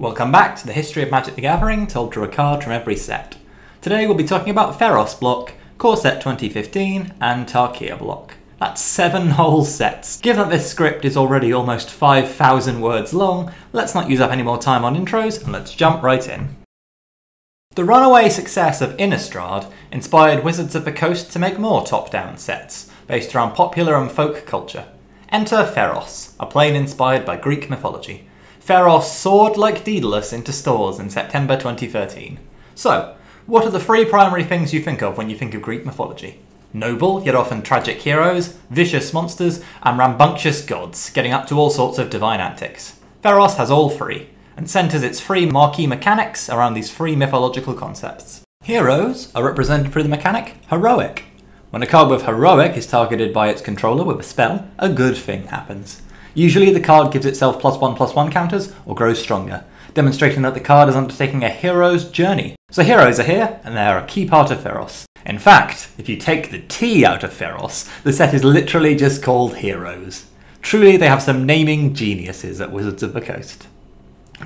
Welcome back to the History of Magic the Gathering, told through a card from every set. Today we'll be talking about Theros block, Core Set 2015 and Tarkir block. That's 7 whole sets. Given that this script is already almost 5,000 words long, let's not use up any more time on intros and let's jump right in. The runaway success of Innistrad inspired Wizards of the Coast to make more top-down sets, based around popular and folk culture. Enter Theros, a plane inspired by Greek mythology. Theros soared like Daedalus into stores in September 2013. So, what are the three primary things you think of when you think of Greek mythology? Noble, yet often tragic heroes, vicious monsters, and rambunctious gods, getting up to all sorts of divine antics. Theros has all three, and centres its three marquee mechanics around these three mythological concepts. Heroes are represented through the mechanic Heroic. When a card with Heroic is targeted by its controller with a spell, a good thing happens. Usually the card gives itself +1/+1 counters or grows stronger, demonstrating that the card is undertaking a hero's journey. So heroes are here, and they are a key part of Theros. In fact, if you take the T out of Theros, the set is literally just called Heroes. Truly they have some naming geniuses at Wizards of the Coast.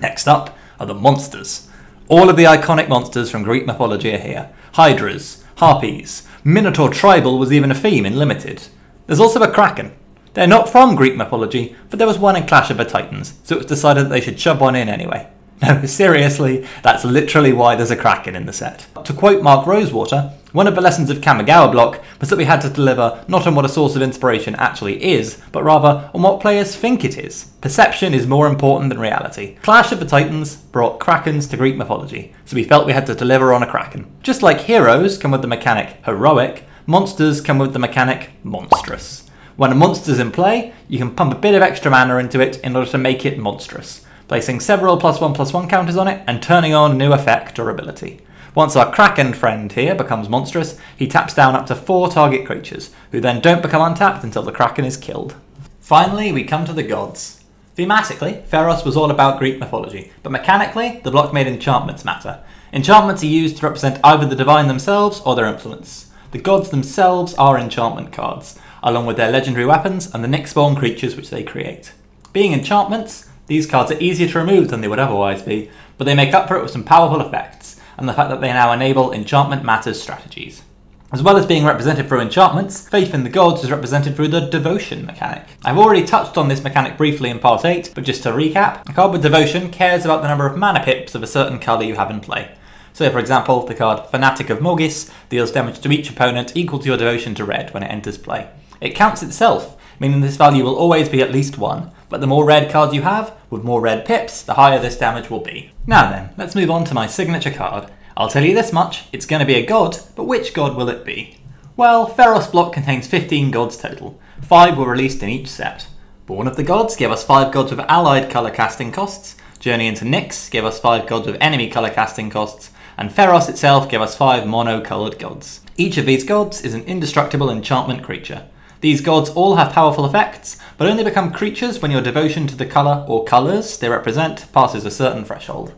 Next up are the monsters. All of the iconic monsters from Greek mythology are here. Hydras, Harpies, Minotaur Tribal was even a theme in Limited. There's also a Kraken. They're not from Greek mythology, but there was one in Clash of the Titans, so it was decided that they should shove one in anyway. No, seriously, that's literally why there's a Kraken in the set. To quote Mark Rosewater, one of the lessons of Kamigawa block was that we had to deliver not on what a source of inspiration actually is, but rather on what players think it is. Perception is more important than reality. Clash of the Titans brought Krakens to Greek mythology, so we felt we had to deliver on a Kraken. Just like heroes come with the mechanic Heroic, monsters come with the mechanic Monstrous. When a monster's in play, you can pump a bit of extra mana into it in order to make it monstrous, placing several +1/+1 counters on it and turning on new effect or ability. Once our Kraken friend here becomes monstrous, he taps down up to 4 target creatures, who then don't become untapped until the Kraken is killed. Finally, we come to the gods. Thematically, Theros was all about Greek mythology, but mechanically, the block made enchantments matter. Enchantments are used to represent either the divine themselves or their influence. The gods themselves are enchantment cards, along with their legendary weapons and the Nyx-born creatures which they create. Being enchantments, these cards are easier to remove than they would otherwise be, but they make up for it with some powerful effects, and the fact that they now enable enchantment matters strategies. As well as being represented through enchantments, faith in the gods is represented through the devotion mechanic. I've already touched on this mechanic briefly in part 8, but just to recap, a card with devotion cares about the number of mana pips of a certain colour you have in play. So for example, the card Fanatic of Morgis deals damage to each opponent equal to your devotion to red when it enters play. It counts itself, meaning this value will always be at least 1, but the more red cards you have, with more red pips, the higher this damage will be. Now then, let's move on to my signature card. I'll tell you this much, it's going to be a god, but which god will it be? Well, Theros block contains 15 gods total. 5 were released in each set. Born of the Gods gave us 5 gods with allied colour casting costs, Journey into Nyx gave us 5 gods with enemy colour casting costs, and Theros itself gave us 5 mono-coloured gods. Each of these gods is an indestructible enchantment creature. These gods all have powerful effects, but only become creatures when your devotion to the colour or colours they represent passes a certain threshold.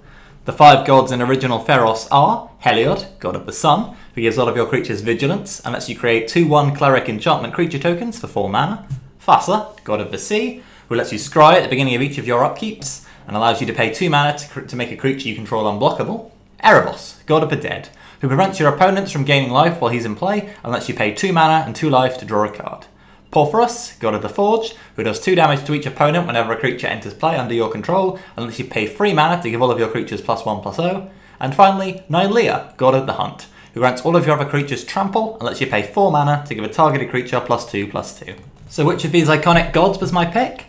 The 5 gods in original Theros are Heliod, god of the sun, who gives all of your creatures vigilance and lets you create 2/1 cleric enchantment creature tokens for 4 mana. Thassa, god of the sea, who lets you scry at the beginning of each of your upkeeps and allows you to pay 2 mana to make a creature you control unblockable. Erebos, god of the dead, who prevents your opponents from gaining life while he's in play and lets you pay 2 mana and 2 life to draw a card. Purphoros, god of the forge, who does 2 damage to each opponent whenever a creature enters play under your control, and lets you pay 3 mana to give all of your creatures +1/+0. And finally, Nylea, god of the hunt, who grants all of your other creatures trample, and lets you pay 4 mana to give a targeted creature +2/+2. So which of these iconic gods was my pick?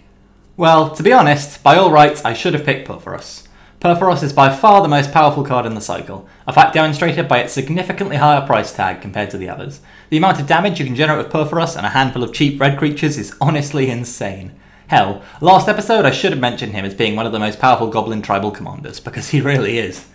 Well, to be honest, by all rights I should have picked Purphoros. Purphoros is by far the most powerful card in the cycle, a fact demonstrated by its significantly higher price tag compared to the others. The amount of damage you can generate with Purphoros and a handful of cheap red creatures is honestly insane. Hell, last episode I should have mentioned him as being one of the most powerful goblin tribal commanders, because he really is.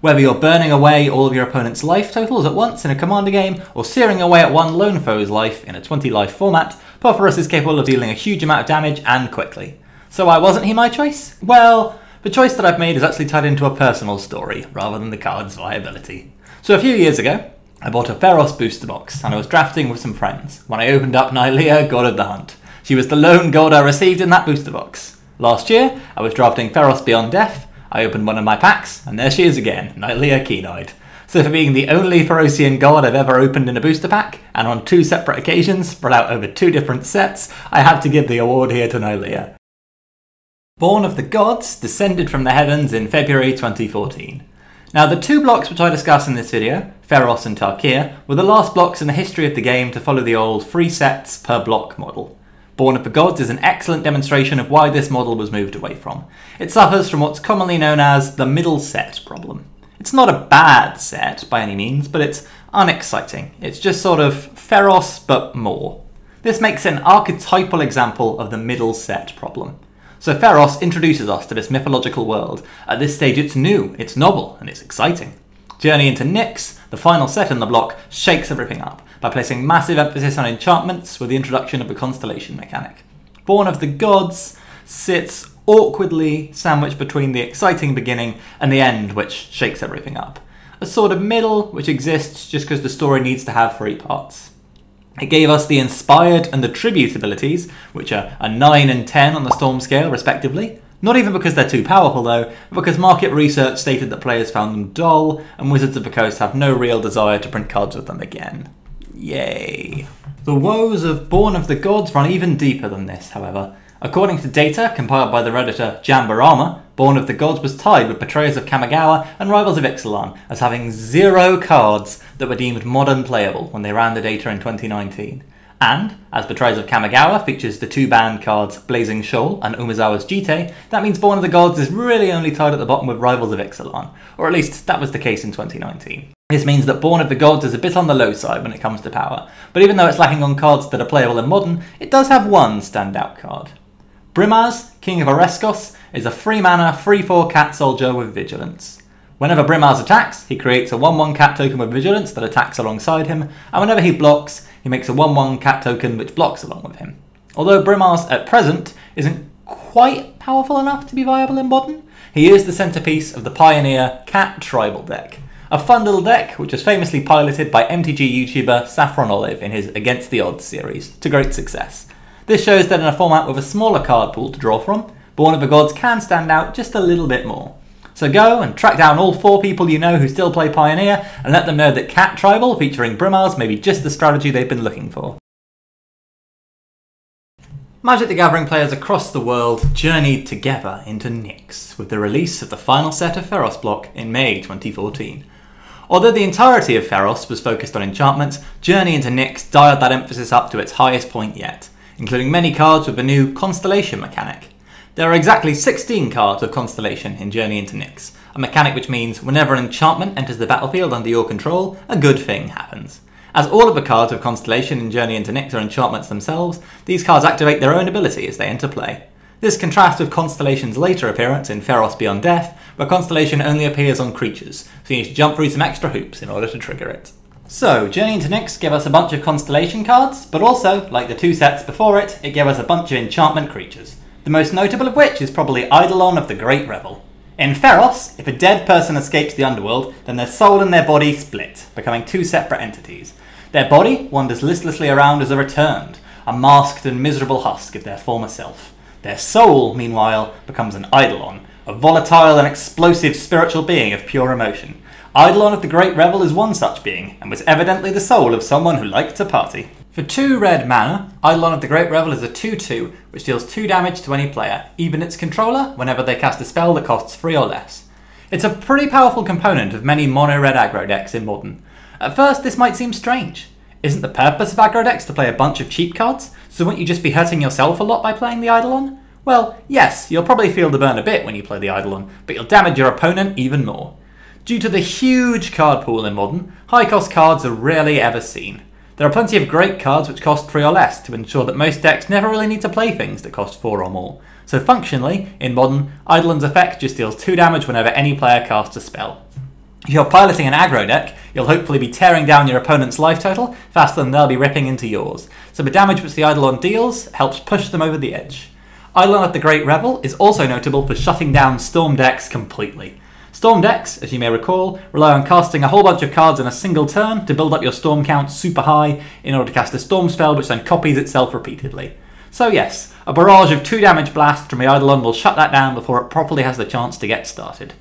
Whether you're burning away all of your opponent's life totals at once in a commander game, or searing away at one lone foe's life in a 20 life format, Purphoros is capable of dealing a huge amount of damage and quickly. So why wasn't he my choice? Well, the choice that I've made is actually tied into a personal story, rather than the card's viability. So a few years ago, I bought a Theros booster box, and I was drafting with some friends, when I opened up Nylea, god of the hunt. She was the lone god I received in that booster box. Last year, I was drafting Theros Beyond Death, I opened one of my packs, and there she is again, Nylea Keen-Eyed. So for being the only Therosian god I've ever opened in a booster pack, and on two separate occasions, spread out over two different sets, I have to give the award here to Nylea. Born of the Gods descended from the heavens in February 2014. Now the two blocks which I discuss in this video, Theros and Tarkir, were the last blocks in the history of the game to follow the old 3 sets per block model. Born of the Gods is an excellent demonstration of why this model was moved away from. It suffers from what's commonly known as the middle set problem. It's not a bad set by any means, but it's unexciting. It's just sort of Theros, but more. This makes it an archetypal example of the middle set problem. So Theros introduces us to this mythological world. At this stage it's new, it's novel, and it's exciting. Journey into Nyx, the final set in the block, shakes everything up by placing massive emphasis on enchantments with the introduction of the constellation mechanic. Born of the Gods sits awkwardly sandwiched between the exciting beginning and the end, which shakes everything up. A sort of middle which exists just because the story needs to have 3 parts. It gave us the Inspired and the Tribute abilities, which are a 9 and 10 on the Storm scale respectively. Not even because they're too powerful though, but because market research stated that players found them dull, and Wizards of the Coast have no real desire to print cards with them again. Yay. The woes of Born of the Gods run even deeper than this, however. According to data compiled by the redditor Jambarama, Born of the Gods was tied with Betrayers of Kamigawa and Rivals of Ixalan as having 0 cards that were deemed modern playable when they ran the data in 2019. And, as Betrayers of Kamigawa features the 2 banned cards Blazing Shoal and Umezawa's Jite, that means Born of the Gods is really only tied at the bottom with Rivals of Ixalan, or at least that was the case in 2019. This means that Born of the Gods is a bit on the low side when it comes to power, but even though it's lacking on cards that are playable in modern, it does have 1 standout card. Brimaz, King of Oreskos, is a 3-mana, 3/4 cat soldier with vigilance. Whenever Brimaz attacks, he creates a 1/1 cat token with vigilance that attacks alongside him, and whenever he blocks, he makes a 1/1 cat token which blocks along with him. Although Brimaz, at present, isn't quite powerful enough to be viable in modern, he is the centrepiece of the Pioneer Cat Tribal deck, a fun little deck which was famously piloted by MTG YouTuber Saffron Olive in his Against the Odds series, to great success. This shows that in a format with a smaller card pool to draw from, Born of the Gods can stand out just a little bit more. So go and track down all 4 people you know who still play Pioneer and let them know that Cat Tribal featuring Brimaz may be just the strategy they've been looking for. Magic the Gathering players across the world journeyed together into Nyx with the release of the final set of Theros block in May 2014. Although the entirety of Theros was focused on enchantments, Journey into Nyx dialed that emphasis up to its highest point yet, including many cards with the new Constellation mechanic. There are exactly 16 cards of Constellation in Journey into Nyx, a mechanic which means whenever an enchantment enters the battlefield under your control, a good thing happens. As all of the cards of Constellation in Journey into Nyx are enchantments themselves, these cards activate their own ability as they enter play. This contrasts with Constellation's later appearance in Theros Beyond Death, where Constellation only appears on creatures, so you need to jump through some extra hoops in order to trigger it. So, Journey into Nyx gave us a bunch of Constellation cards, but also, like the 2 sets before it, it gave us a bunch of enchantment creatures, the most notable of which is probably Eidolon of the Great Revel. In Theros, if a dead person escapes the underworld, then their soul and their body split, becoming 2 separate entities. Their body wanders listlessly around as they're returned, a masked and miserable husk of their former self. Their soul, meanwhile, becomes an Eidolon, a volatile and explosive spiritual being of pure emotion. Eidolon of the Great Revel is one such being, and was evidently the soul of someone who liked to party. For 2 red mana, Eidolon of the Great Revel is a 2/2, which deals 2 damage to any player, even its controller, whenever they cast a spell that costs 3 or less. It's a pretty powerful component of many mono-red aggro decks in modern. At first, this might seem strange. Isn't the purpose of aggro decks to play a bunch of cheap cards? So wouldn't you just be hurting yourself a lot by playing the Eidolon? Well, yes, you'll probably feel the burn a bit when you play the Eidolon, but you'll damage your opponent even more. Due to the huge card pool in modern, high-cost cards are rarely ever seen. There are plenty of great cards which cost 3 or less to ensure that most decks never really need to play things that cost 4 or more. So functionally, in modern, Eidolon's effect just deals 2 damage whenever any player casts a spell. If you're piloting an aggro deck, you'll hopefully be tearing down your opponent's life total faster than they'll be ripping into yours, so the damage which the Eidolon deals helps push them over the edge. Eidolon of the Great Revel is also notable for shutting down Storm decks completely. Storm decks, as you may recall, rely on casting a whole bunch of cards in a single turn to build up your storm count super high in order to cast a storm spell which then copies itself repeatedly. So yes, a barrage of 2 damage blast from the Eidolon will shut that down before it properly has the chance to get started.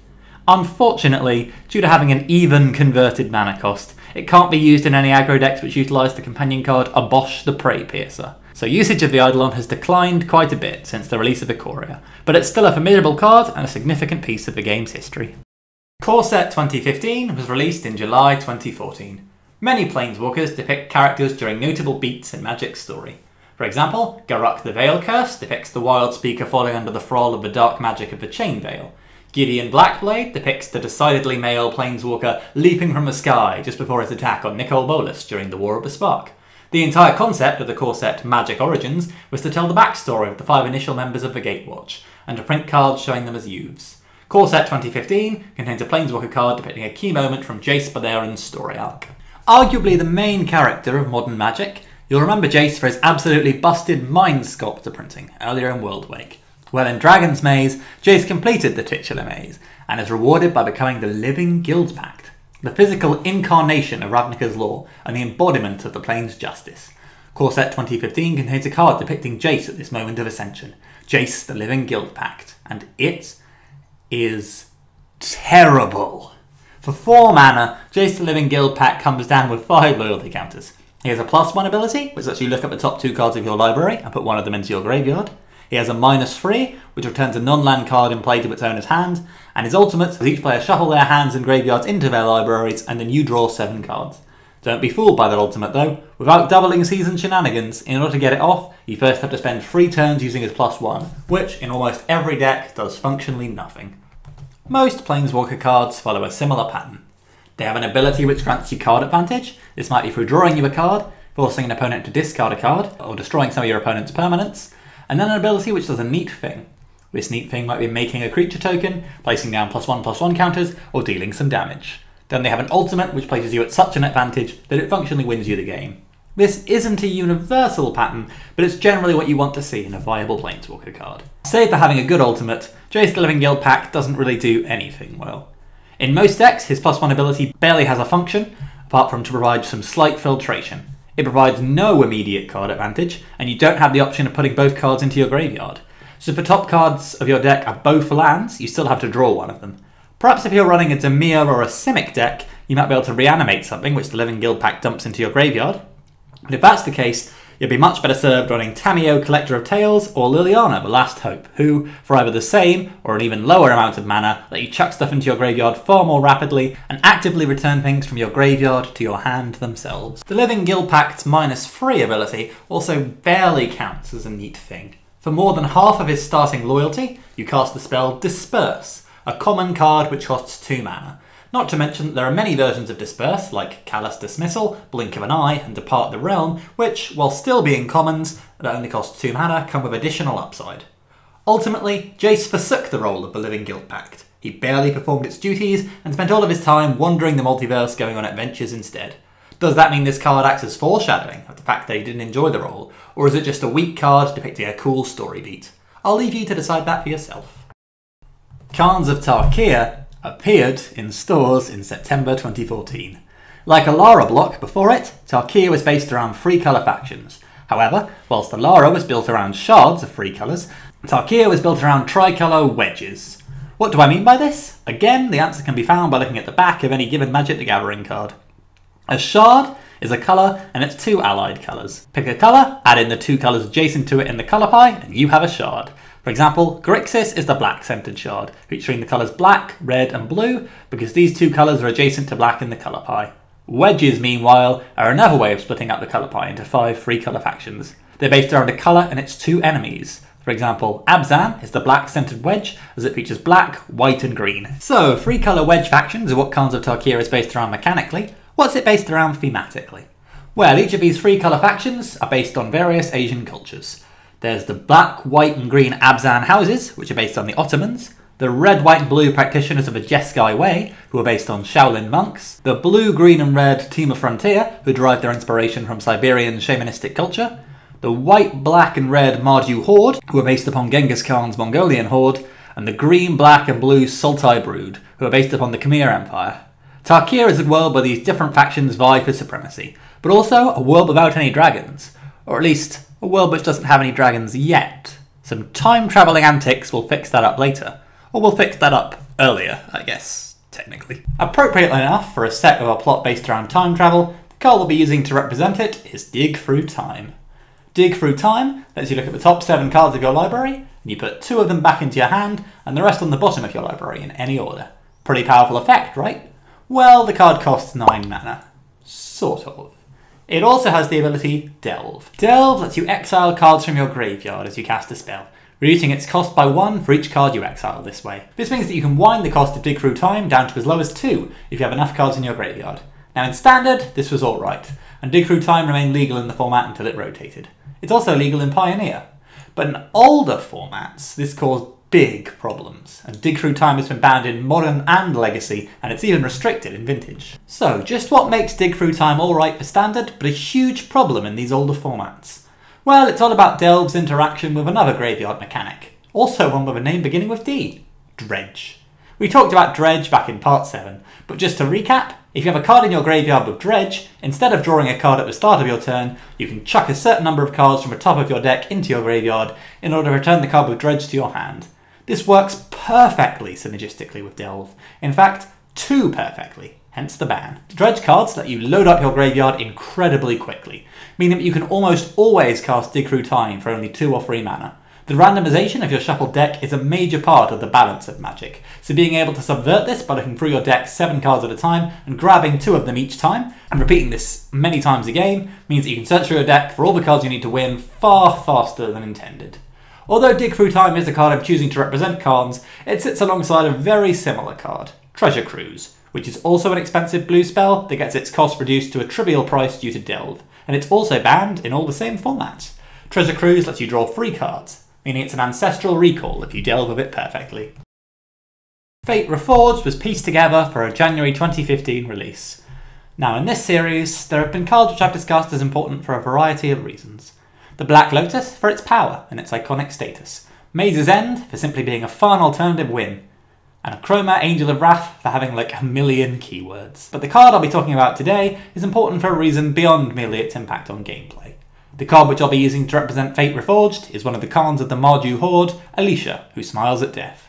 Unfortunately, due to having an even converted mana cost, it can't be used in any aggro decks which utilise the companion card Abosh the Prey Piercer. So usage of the Eidolon has declined quite a bit since the release of Ikoria, but it's still a formidable card and a significant piece of the game's history. Core Set 2015 was released in July 2014. Many Planeswalkers depict characters during notable beats in Magic's story. For example, Garruk the Veil Curse depicts the Wild Speaker falling under the thrall of the dark magic of the Chain Veil. Gideon Blackblade depicts the decidedly male Planeswalker leaping from the sky just before his attack on Nicol Bolas during the War of the Spark. The entire concept of the core set Magic Origins was to tell the backstory of the 5 initial members of the Gatewatch, and to print cards showing them as youths. Core Set 2015 contains a Planeswalker card depicting a key moment from Jace Balearin's story arc. Arguably the main character of modern Magic, you'll remember Jace for his absolutely busted Mind Sculptor printing earlier in Worldwake. Well, in Dragon's Maze, Jace completed the titular maze, and is rewarded by becoming the Living Guildpact, the physical incarnation of Ravnica's law and the embodiment of the plane's justice. Core Set 2015 contains a card depicting Jace at this moment of ascension, Jace the Living Guildpact, and it is terrible. For 4 mana, Jace the Living Guildpact comes down with 5 loyalty counters. He has a +1 ability, which lets you look at the top 2 cards of your library and put one of them into your graveyard. He has a -3, which returns a non-land card in play to its owner's hand, and his ultimate is each player shuffle their hands and graveyards into their libraries, and then you draw 7 cards. Don't be fooled by that ultimate though. Without doubling season shenanigans, in order to get it off, you first have to spend 3 turns using his +1, which in almost every deck does functionally nothing. Most Planeswalker cards follow a similar pattern. They have an ability which grants you card advantage. This might be through drawing you a card, forcing an opponent to discard a card, or destroying some of your opponent's permanents. And then an ability which does a neat thing. This neat thing might be making a creature token, placing down +1/+1 counters, or dealing some damage. Then they have an ultimate which places you at such an advantage that it functionally wins you the game. This isn't a universal pattern, but it's generally what you want to see in a viable Planeswalker card. Save for having a good ultimate, Jace the Living Guildpact doesn't really do anything well. In most decks, his +1 ability barely has a function, apart from to provide some slight filtration. It provides no immediate card advantage, and you don't have the option of putting both cards into your graveyard. So if the top cards of your deck are both lands, you still have to draw one of them. Perhaps if you're running a Dimir or a Simic deck, you might be able to reanimate something which the Living Guildpact dumps into your graveyard. But if that's the case, you'd be much better served running Tamiyo Collector of Tales or Liliana the Last Hope, who, for either the same or an even lower amount of mana, let you chuck stuff into your graveyard far more rapidly and actively return things from your graveyard to your hand themselves. The Living Guildpact's -3 ability also barely counts as a neat thing. For more than half of his starting loyalty, you cast the spell Disperse, a common card which costs 2 mana. Not to mention that there are many versions of Disperse, like Callous Dismissal, Blink of an Eye, and Depart the Realm, which, while still being commons that only cost 2 mana, come with additional upside. Ultimately, Jace forsook the role of the Living Guildpact. He barely performed its duties, and spent all of his time wandering the multiverse going on adventures instead. Does that mean this card acts as foreshadowing of the fact that he didn't enjoy the role, or is it just a weak card depicting a cool story beat? I'll leave you to decide that for yourself. Khans of Tarkir appeared in stores in September 2014. Like Alara block before it, Tarkir was based around 3 colour factions. However, whilst Alara was built around shards of 3 colours, Tarkir was built around tricolour wedges. What do I mean by this? Again, the answer can be found by looking at the back of any given Magic the Gathering card. A shard is a colour and its 2 allied colours. Pick a colour, add in the 2 colours adjacent to it in the colour pie, and you have a shard. For example, Grixis is the black-centered shard, featuring the colours black, red and blue, because these 2 colours are adjacent to black in the colour pie. Wedges, meanwhile, are another way of splitting up the colour pie into 5 3-colour factions. They're based around a colour and its 2 enemies. For example, Abzan is the black-centered wedge, as it features black, white and green. So, 3-colour wedge factions are what Khans of Tarkir is based around mechanically. What's it based around thematically? Well, each of these 3 colour factions are based on various Asian cultures. There's the black, white and green Abzan houses, which are based on the Ottomans, the red, white and blue practitioners of the Jeskai Way, who are based on Shaolin monks, the blue, green and red Timur Frontier, who derived their inspiration from Siberian shamanistic culture, the white, black and red Mardu Horde, who are based upon Genghis Khan's Mongolian Horde, and the green, black and blue Sultai Brood, who are based upon the Khmer Empire. Tarkir is a world where these different factions vie for supremacy, but also a world without any dragons, or at least A world which doesn't have any dragons yet. Some time-travelling antics will fix that up later. Or we'll fix that up earlier, I guess, technically. Appropriately enough, for a set of a plot based around time travel, the card we'll be using to represent it is Dig Through Time. Dig Through Time lets you look at the top 7 cards of your library, and you put 2 of them back into your hand, and the rest on the bottom of your library in any order. Pretty powerful effect, right? Well, the card costs 9 mana. Sort of. It also has the ability Delve. Delve lets you exile cards from your graveyard as you cast a spell, reducing its cost by 1 for each card you exile this way. This means that you can wind the cost of Dig Through Time down to as low as 2 if you have enough cards in your graveyard. Now in Standard, this was alright, and Dig Through Time remained legal in the format until it rotated. It's also legal in Pioneer. But in older formats, this caused big problems, and Dig Through Time has been banned in Modern and Legacy, and it's even restricted in Vintage. So just what makes Dig Through Time alright for Standard, but a huge problem in these older formats? Well, it's all about Delve's interaction with another graveyard mechanic, also one with a name beginning with D, Dredge. We talked about Dredge back in part 7, but just to recap, if you have a card in your graveyard with Dredge, instead of drawing a card at the start of your turn, you can chuck a certain number of cards from the top of your deck into your graveyard in order to return the card with Dredge to your hand. This works perfectly synergistically with Delve. In fact, too perfectly, hence the ban. Dredge cards let you load up your graveyard incredibly quickly, meaning that you can almost always cast Dig Through Time for only 2 or 3 mana. The randomization of your shuffled deck is a major part of the balance of Magic, so being able to subvert this by looking through your deck 7 cards at a time and grabbing 2 of them each time, and repeating this many times a game, means that you can search through your deck for all the cards you need to win far faster than intended. Although Dig Through Time is the card I'm choosing to represent Khans, it sits alongside a very similar card, Treasure Cruise, which is also an expensive blue spell that gets its cost reduced to a trivial price due to Delve, and it's also banned in all the same formats. Treasure Cruise lets you draw 3 cards, meaning it's an ancestral recall if you delve with it perfectly. Fate Reforged was pieced together for a January 2015 release. Now in this series, there have been cards which I've discussed as important for a variety of reasons. The Black Lotus for its power and its iconic status, Maze's End for simply being a fun alternative win, and a Chroma Angel of Wrath for having like a million keywords. But the card I'll be talking about today is important for a reason beyond merely its impact on gameplay. The card which I'll be using to represent Fate Reforged is one of the Khans of the Mardu Horde, Alesha, who smiles at death.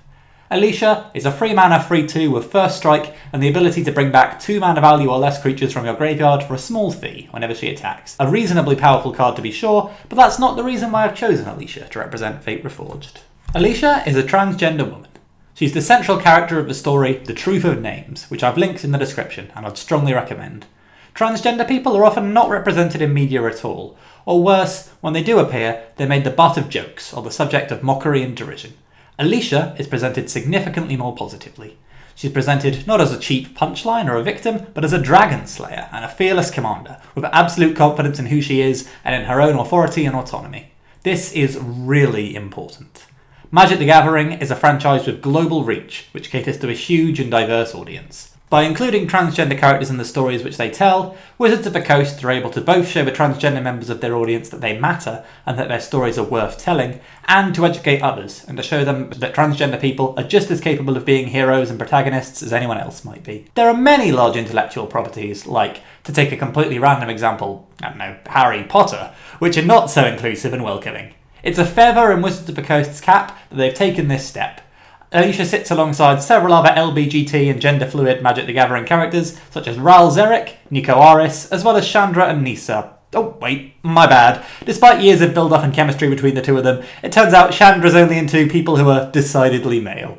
Alesha is a 3 mana 3/2 with first strike and the ability to bring back 2 mana value or less creatures from your graveyard for a small fee whenever she attacks. A reasonably powerful card to be sure, but that's not the reason why I've chosen Alesha to represent Fate Reforged. Alesha is a transgender woman. She's the central character of the story The Truth of Names, which I've linked in the description and I'd strongly recommend. Transgender people are often not represented in media at all, or worse, when they do appear, they're made the butt of jokes or the subject of mockery and derision. Alesha is presented significantly more positively. She's presented not as a cheap punchline or a victim, but as a dragon slayer and a fearless commander, with absolute confidence in who she is and in her own authority and autonomy. This is really important. Magic the Gathering is a franchise with global reach, which caters to a huge and diverse audience. By including transgender characters in the stories which they tell, Wizards of the Coast are able to both show the transgender members of their audience that they matter and that their stories are worth telling, and to educate others, and to show them that transgender people are just as capable of being heroes and protagonists as anyone else might be. There are many large intellectual properties, like, to take a completely random example, I don't know, Harry Potter, which are not so inclusive and welcoming. It's a feather in Wizards of the Coast's cap that they've taken this step. Alesha sits alongside several other LBGT and gender-fluid Magic the Gathering characters, such as Ral Zerik, Nico Aris, as well as Chandra and Nisa. Oh wait, my bad. Despite years of build-up and chemistry between the two of them, it turns out Chandra's only into people who are decidedly male.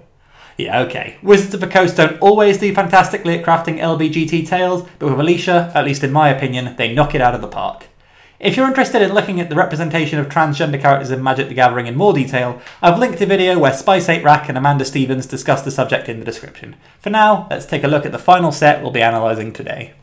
Yeah, okay. Wizards of the Coast don't always do fantastically at crafting LBGT tales, but with Alesha, at least in my opinion, they knock it out of the park. If you're interested in looking at the representation of transgender characters in Magic the Gathering in more detail, I've linked a video where Spice8Rack and Amanda Stevens discuss the subject in the description. For now, let's take a look at the final set we'll be analysing today.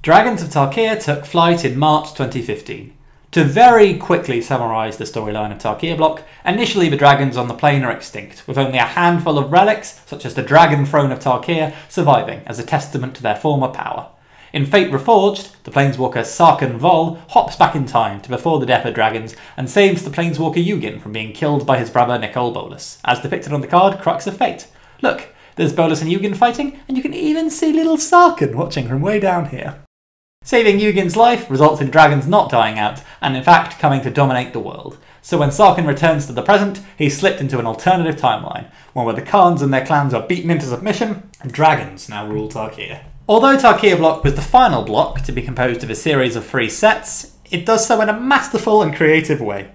Dragons of Tarkir took flight in March 2015. To very quickly summarise the storyline of Tarkir Block, initially the dragons on the plane are extinct, with only a handful of relics, such as the Dragon Throne of Tarkir, surviving as a testament to their former power. In Fate Reforged, the planeswalker Sarkhan Vol hops back in time to before the death of dragons and saves the planeswalker Ugin from being killed by his brother Nicol Bolas, as depicted on the card Crux of Fate. Look, there's Bolas and Ugin fighting, and you can even see little Sarkhan watching from way down here. Saving Yugin's life results in dragons not dying out, and in fact coming to dominate the world. So when Sarkin returns to the present, he's slipped into an alternative timeline, one where the Khans and their clans are beaten into submission, and dragons now rule Tarkir. Although Tarkir block was the final block to be composed of a series of 3 sets, it does so in a masterful and creative way,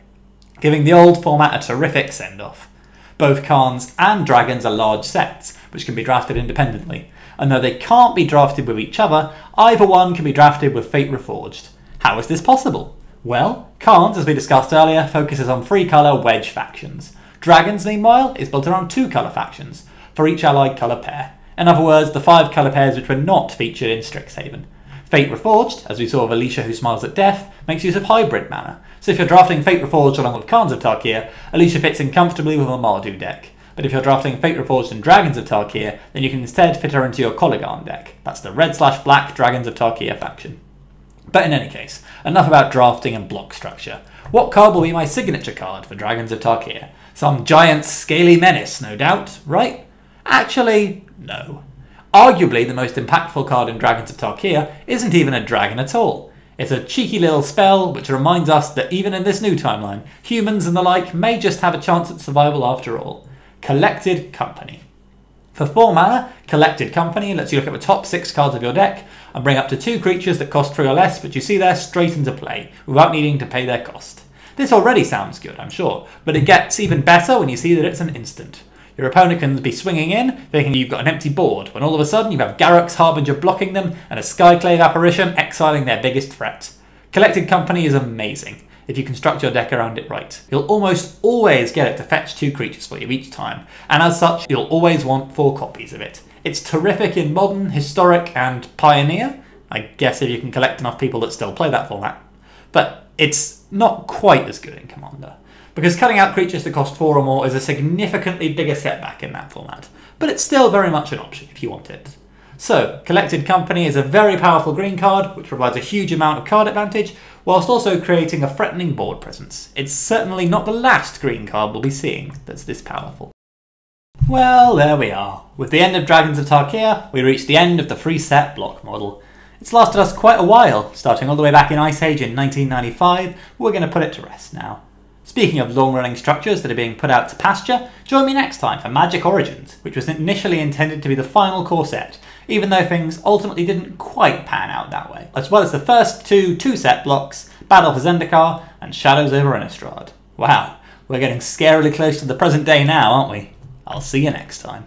giving the old format a terrific send-off. Both Khans and dragons are large sets, which can be drafted independently, and though they can't be drafted with each other, either one can be drafted with Fate Reforged. How is this possible? Well, Khans, as we discussed earlier, focuses on 3-colour wedge factions. Dragons, meanwhile, is built around 2-colour factions, for each allied colour pair. In other words, the 5-colour pairs which were not featured in Strixhaven. Fate Reforged, as we saw with Alesha, Who Smiles at Death, makes use of hybrid mana, so if you're drafting Fate Reforged along with Khans of Tarkir, Alesha fits in comfortably with a Mardu deck. But if you're drafting Fate Reforged and Dragons of Tarkir, then you can instead fit her into your Koligarn deck. That's the red/black Dragons of Tarkir faction. But in any case, enough about drafting and block structure. What card will be my signature card for Dragons of Tarkir? Some giant scaly menace, no doubt, right? Actually, no. Arguably the most impactful card in Dragons of Tarkir isn't even a dragon at all. It's a cheeky little spell which reminds us that even in this new timeline, humans and the like may just have a chance at survival after all. Collected Company. For 4 mana, Collected Company lets you look at the top 6 cards of your deck and bring up to 2 creatures that cost 3 or less, which you see there, straight into play, without needing to pay their cost. This already sounds good, I'm sure, but it gets even better when you see that it's an instant. Your opponent can be swinging in, thinking you've got an empty board, when all of a sudden you have Garruk's Harbinger blocking them and a Skyclave Apparition exiling their biggest threat. Collected Company is amazing if you construct your deck around it right. You'll almost always get it to fetch 2 creatures for you each time, and as such, you'll always want 4 copies of it. It's terrific in Modern, Historic, and Pioneer, I guess if you can collect enough people that still play that format. But it's not quite as good in Commander, because cutting out creatures that cost 4 or more is a significantly bigger setback in that format, but it's still very much an option if you want it. So, Collected Company is a very powerful green card, which provides a huge amount of card advantage, whilst also creating a threatening board presence. It's certainly not the last green card we'll be seeing that's this powerful. Well, there we are. With the end of Dragons of Tarkir, we reach the end of the 3-set block model. It's lasted us quite a while, starting all the way back in Ice Age in 1995, but we're going to put it to rest now. Speaking of long-running structures that are being put out to pasture, join me next time for Magic Origins, which was initially intended to be the final core set, even though things ultimately didn't quite pan out that way, as well as the first two 2-set blocks, Battle for Zendikar and Shadows over Innistrad. Wow, we're getting scarily close to the present day now, aren't we? I'll see you next time.